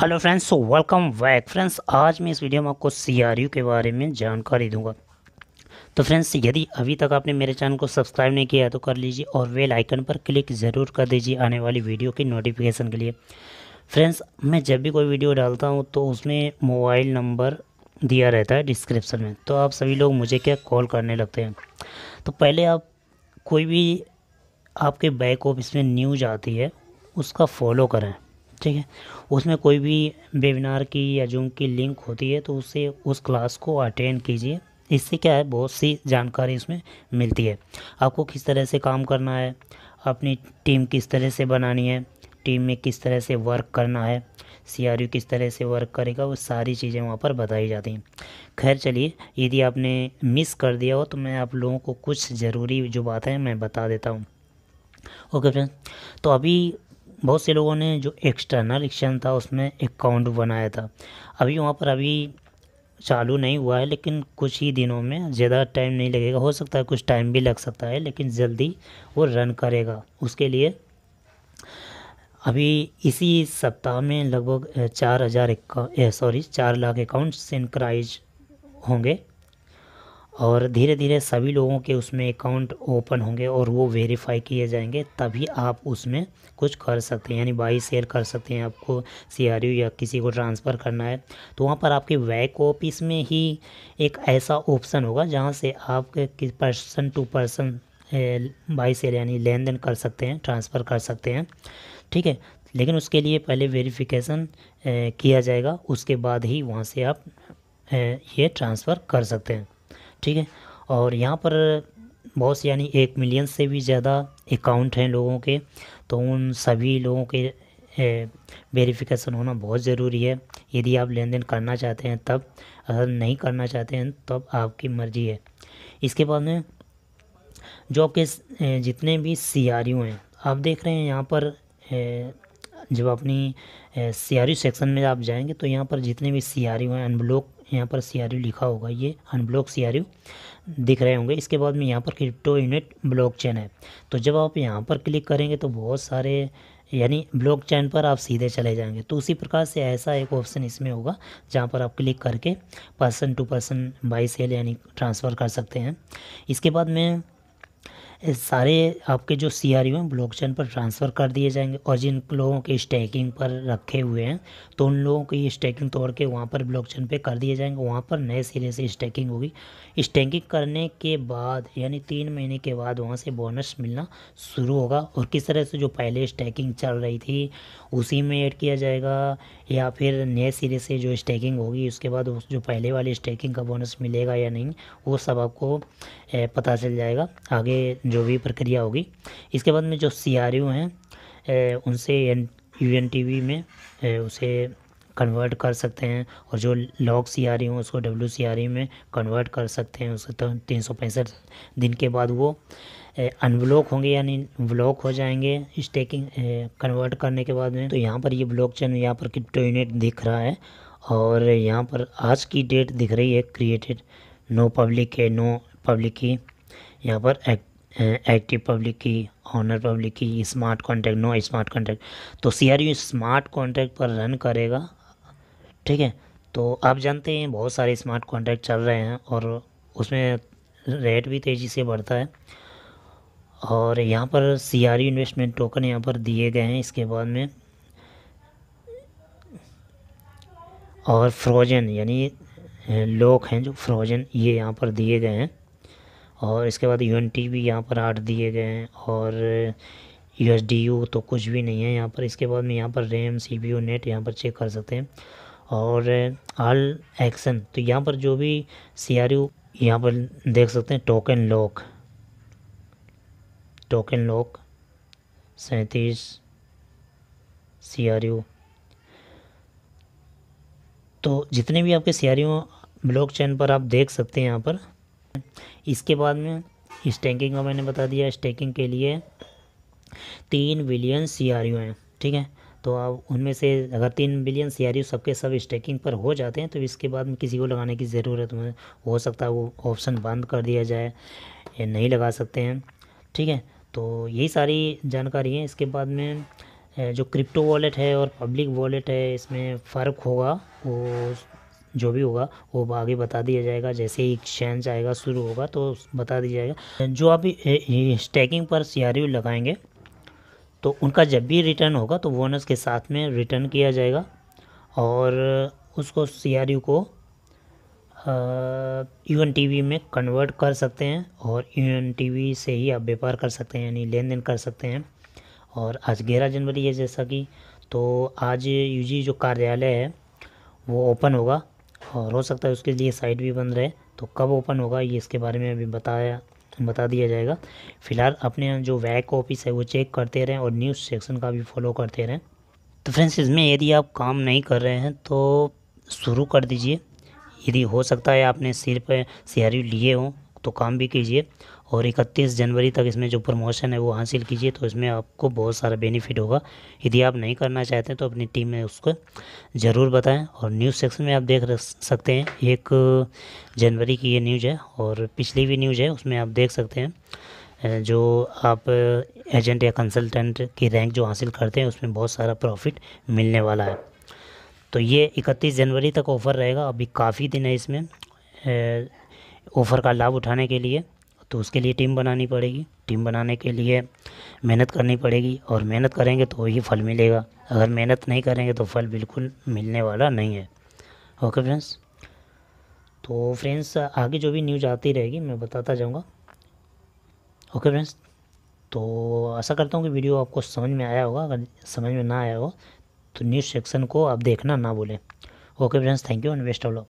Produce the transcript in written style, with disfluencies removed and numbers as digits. Hello friends, so welcome back. Friends, आज मैं इस वीडियो में आपको सीआरयू के बारे में जानकारी दूंगा। तो फ्रेंड्स, यदि अभी तक आपने मेरे चैनल को सब्सक्राइब नहीं किया है तो कर लीजिए और बेल आइकन पर क्लिक ज़रूर कर दीजिए आने वाली वीडियो की नोटिफिकेशन के लिए। फ्रेंड्स, मैं जब भी कोई वीडियो डालता हूँ तो उसमें मोबाइल नंबर दिया रहता है डिस्क्रिप्शन में, तो आप सभी लोग मुझे क्या कॉल करने लगते हैं। तो पहले आप कोई भी आपके बैक ऑफिस में न्यूज आती है उसका फॉलो करें, ठीक है। उसमें कोई भी वेबिनार की या जूम की लिंक होती है तो उससे उस क्लास को अटेंड कीजिए। इससे क्या है, बहुत सी जानकारी इसमें मिलती है। आपको किस तरह से काम करना है, अपनी टीम किस तरह से बनानी है, टीम में किस तरह से वर्क करना है, सीआरयू किस तरह से वर्क करेगा, वो सारी चीज़ें वहाँ पर बताई जाती हैं। खैर चलिए, यदि आपने मिस कर दिया हो तो मैं आप लोगों को कुछ ज़रूरी जो बातें हैं मैं बता देता हूँ। ओके फ्रेंड्स, तो अभी बहुत से लोगों ने जो एक्सटर्नल एक्शन था उसमें अकाउंट बनाया था। अभी वहाँ पर अभी चालू नहीं हुआ है, लेकिन कुछ ही दिनों में, ज़्यादा टाइम नहीं लगेगा, हो सकता है कुछ टाइम भी लग सकता है, लेकिन जल्दी वो रन करेगा। उसके लिए अभी इसी सप्ताह में लगभग 4 लाख अकाउंट सिंक्राइज होंगे और धीरे धीरे सभी लोगों के उसमें अकाउंट ओपन होंगे और वो वेरीफाई किए जाएंगे, तभी आप उसमें कुछ कर सकते हैं, यानी बाई शेयर कर सकते हैं। आपको सीआरयू या किसी को ट्रांसफ़र करना है तो वहाँ पर आपके बैक ऑफिस में ही एक ऐसा ऑप्शन होगा जहाँ से आप person to person buy share यानी लेन देन कर सकते हैं, ट्रांसफ़र कर सकते हैं, ठीक है। लेकिन उसके लिए पहले वेरीफिकेशन किया जाएगा, उसके बाद ही वहाँ से आप ये ट्रांसफ़र कर सकते हैं, ठीक है। और यहाँ पर बहुत से यानी 1 मिलियन से भी ज़्यादा अकाउंट हैं लोगों के, तो उन सभी लोगों के वेरिफिकेशन होना बहुत ज़रूरी है। यदि आप लेन देन करना चाहते हैं तब, अगर नहीं करना चाहते हैं तब आपकी मर्ज़ी है। इसके बाद में जो आपके जितने भी सीआरयू हैं, आप देख रहे हैं यहाँ पर जब अपनी सीआरयू सेक्शन में आप जाएंगे तो यहाँ पर जितने भी सीआरयू हैं, अनब्लॉक यहाँ पर सीआरयू लिखा होगा, ये अनब्लॉक सीआरयू दिख रहे होंगे। इसके बाद में यहाँ पर क्रिप्टो यूनिट ब्लॉकचेन है, तो जब आप यहाँ पर क्लिक करेंगे तो बहुत सारे यानी ब्लॉकचेन पर आप सीधे चले जाएंगे। तो उसी प्रकार से ऐसा एक ऑप्शन इसमें होगा जहाँ पर आप क्लिक करके person to person buy sell यानी ट्रांसफ़र कर सकते हैं। इसके बाद में सारे आपके जो सीआरयू हैं ब्लॉकचेन पर ट्रांसफ़र कर दिए जाएंगे और जिन लोगों के स्टेकिंग पर रखे हुए हैं तो उन लोगों की स्टेकिंग तोड़ के वहाँ पर ब्लॉकचेन पे कर दिए जाएंगे। वहाँ पर नए सिरे से स्टेकिंग होगी। स्टेकिंग करने के बाद यानी 3 महीने के बाद वहाँ से बोनस मिलना शुरू होगा और किस तरह से जो पहले स्टेकिंग चल रही थी उसी में ऐड किया जाएगा या फिर नए सिरे से जो स्टेकिंग होगी उसके बाद उस जो पहले वाली स्टेकिंग का बोनस मिलेगा या नहीं, वो सब आपको पता चल जाएगा आगे जो भी प्रक्रिया होगी। इसके बाद में जो सीआरयू हैं उनसे यूएनटीवी में उसे कन्वर्ट कर सकते हैं और जो लॉग सीआरयू हैं उसको डब्ल्यूसीआरयू में कन्वर्ट कर सकते हैं। उसको तो 365 दिन के बाद वो अनब्लॉक होंगे यानी ब्लॉक हो जाएंगे स्टेकिंग कन्वर्ट करने के बाद में। तो यहाँ पर ये ब्लॉकचेन, यहाँ पर क्रिप्टो यूनिट दिख रहा है और यहाँ पर आज की डेट दिख रही है, क्रिएटेड नो पब्लिक है, नो पब्लिक की यहाँ पर एक्टिव पब्लिक की, ऑनर पब्लिक की, smart contract, no smart contract. तो सीआरयू स्मार्ट कॉन्ट्रैक्ट पर रन करेगा, ठीक है। तो आप जानते हैं बहुत सारे स्मार्ट कॉन्ट्रैक्ट चल रहे हैं और उसमें रेट भी तेज़ी से बढ़ता है और यहाँ पर सीआरयू इन्वेस्टमेंट टोकन यहाँ पर दिए गए हैं। इसके बाद में और फ्रोजन यानी लॉक हैं जो फ्रोजन, ये यहाँ पर दिए गए हैं और इसके बाद यूएनटी भी यहाँ पर 8 दिए गए हैं और यूएसडीयू तो कुछ भी नहीं है यहाँ पर। इसके बाद में यहाँ पर रैम, सीपीयू, नेट यहाँ पर चेक कर सकते हैं और ऑल एक्शन। तो यहाँ पर जो भी सीआरयू यहाँ पर देख सकते हैं, token lock, token lock 37 CRU. तो जितने भी आपके सीआरयू ब्लॉकचेन पर आप देख सकते हैं यहाँ पर। इसके बाद में स्टेकिंग का मैंने बता दिया, स्टेकिंग के लिए 3 बिलियन सीआरयू हैं, ठीक है। तो आप उनमें से अगर 3 बिलियन सीआरयू सबके सब स्टेकिंग पर हो जाते हैं तो इसके बाद में किसी को लगाने की ज़रूरत में हो सकता है वो ऑप्शन बंद कर दिया जाए या नहीं लगा सकते हैं, ठीक है। तो यही सारी जानकारी है। इसके बाद में जो क्रिप्टो वॉलेट है और पब्लिक वॉलेट है इसमें फ़र्क होगा, वो जो भी होगा वो आगे बता दिया जाएगा। जैसे ही एक्सचेंज आएगा शुरू होगा तो बता दिया जाएगा। जो आप स्टेकिंग पर सीआरयू लगाएंगे तो उनका जब भी रिटर्न होगा तो बोनस के साथ में रिटर्न किया जाएगा और उसको सीआरयू को यूएनटीवी में कन्वर्ट कर सकते हैं और यूएनटीवी से ही आप व्यापार कर सकते हैं, यानी लेन देन कर सकते हैं। और आज 11 जनवरी है जैसा कि, तो आज यूजी जो कार्यालय है वो ओपन होगा और हो सकता है उसके लिए साइट भी बंद रहे, तो कब ओपन होगा ये इसके बारे में भी बता दिया जाएगा। फिलहाल अपने जो वैक ऑफिस है वो चेक करते रहें और न्यूज़ सेक्शन का भी फॉलो करते रहें। तो फ्रेंड्स, इसमें यदि आप काम नहीं कर रहे हैं तो शुरू कर दीजिए। यदि हो सकता है आपने सिर पर सीआरयू लिए हों तो काम भी कीजिए और 31 जनवरी तक इसमें जो प्रमोशन है वो हासिल कीजिए, तो इसमें आपको बहुत सारा बेनिफिट होगा। यदि आप नहीं करना चाहते तो अपनी टीम में उसको ज़रूर बताएं। और न्यूज़ सेक्शन में आप देख सकते हैं 1 जनवरी की ये न्यूज़ है और पिछली भी न्यूज़ है, उसमें आप देख सकते हैं जो आप एजेंट या कंसल्टेंट की रैंक जो हासिल करते हैं उसमें बहुत सारा प्रॉफिट मिलने वाला है। तो ये 31 जनवरी तक ऑफ़र रहेगा, अभी काफ़ी दिन है इसमें ऑफ़र का लाभ उठाने के लिए। तो उसके लिए टीम बनानी पड़ेगी, टीम बनाने के लिए मेहनत करनी पड़ेगी और मेहनत करेंगे तो ही फल मिलेगा। अगर मेहनत नहीं करेंगे तो फल बिल्कुल मिलने वाला नहीं है। ओके फ्रेंड्स, तो फ्रेंड्स आगे जो भी न्यूज़ आती रहेगी मैं बताता जाऊँगा। ओके फ्रेंड्स, तो आशा करता हूँ कि वीडियो आपको समझ में आया होगा। अगर समझ में ना आया हो तो न्यूज़ सेक्शन को आप देखना ना भूलें। Okay friends, thank you and best of luck.